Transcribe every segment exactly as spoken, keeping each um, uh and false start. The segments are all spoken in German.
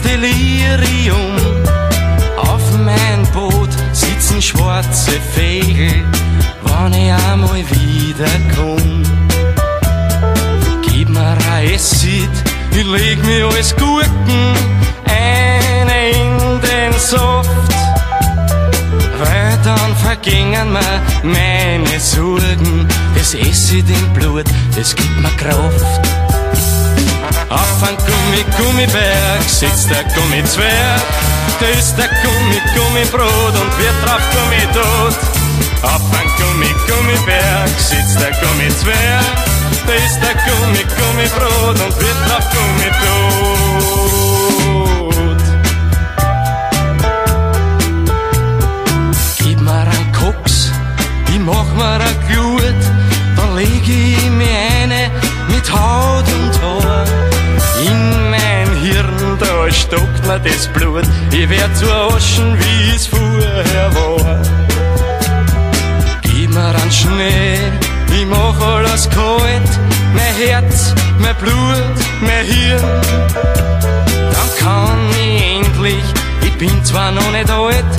ins Delirium. Auf mein Boot sitzen schwarze Vögel, wann ich einmal wiederkomm. Gib mir ein Acid, ich leg mir alles Gurken ein in den Saft, weil dann vergingen mir meine Sorgen. Das Acid im Blut, das gibt mir Kraft. Auf einem Gummi-Gummiberg sitzt der Gummizwerg, der isst der Gummi-Gummibrot und wird drauf Gummi-Tot. Auf einem Gummi-Gummiberg sitzt der Gummizwerg, der isst der Gummi-Gummibrot und wird drauf Gummi-Tot. Gib mir einen Koks, ich mach mir eine Glut, dann leg ich mir eine mit Haut und Haar. In mein Hirn, da stockt mir das Blut, ich werd zu Aschen, wie es vorher war. Gib mir an Schnee, ich mach alles kalt, mein Herz, mein Blut, mein Hirn. Dann kann ich endlich, ich bin zwar noch nicht alt,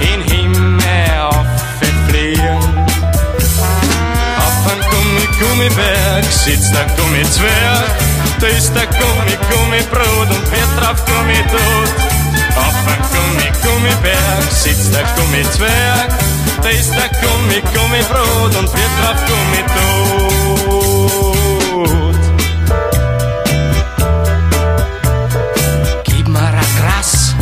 in Himmel auffliegen. Auf einem Gummi-Gummiberg sitzt der Gummizwerg, da ist der Gummi-Gummibrot und wird drauf Gummi-Tot. Auf einem Gummi-Gummiberg sitzt der Gummizwerg, da ist der Gummi-Gummibrot und wird drauf Gummi-Tot. Gib mir ein Gras,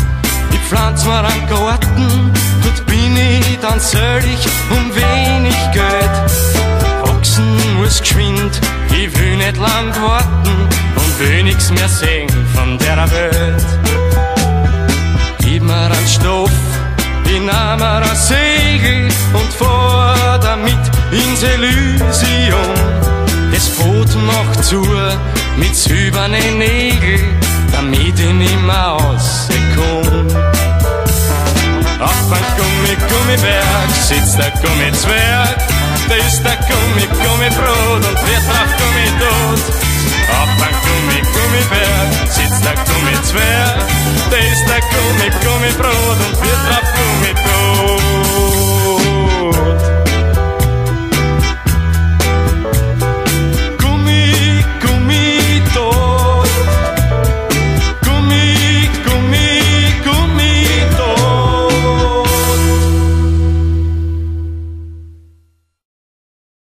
ich pflanz mir einen Garten, dort bin ich dann selig um wenig Geld. Wachsen muss geschwind, ich will nicht lang warten und will nix mehr sehen von der Welt. Gib mir einen Stoff, ich nahm mir ein Segel und fahr damit ins Ilysium. Das Boot macht zu mit silbernen Nägeln, damit ich nimmer rauskomm. Auf einem Gummi-Gummiberg sitzt der Gummizwerg, da ist der Gummi-Gummibrot und wird drauf Gummi-Tot. Auf einem Gummi-Gummiberg sitzt der Gummizwerg, da ist der Gummi-Gummibrot und wird drauf